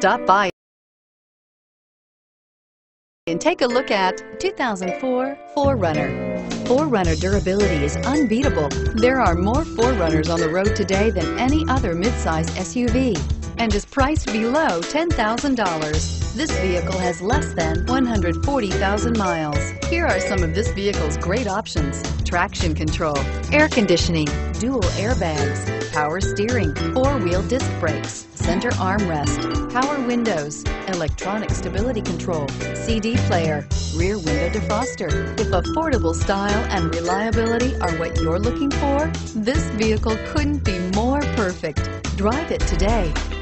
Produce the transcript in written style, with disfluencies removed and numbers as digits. Stop by and take a look at 2004 4Runner. 4Runner durability is unbeatable. There are more 4Runners on the road today than any other midsize SUV and is priced below $10,000. This vehicle has less than 140,000 miles. Here are some of this vehicle's great options: traction control, air conditioning, dual airbags, power steering, four-wheel disc brakes, center armrest, power windows, electronic stability control, CD player, rear window defroster. If affordable style and reliability are what you're looking for, this vehicle couldn't be more perfect. Drive it today.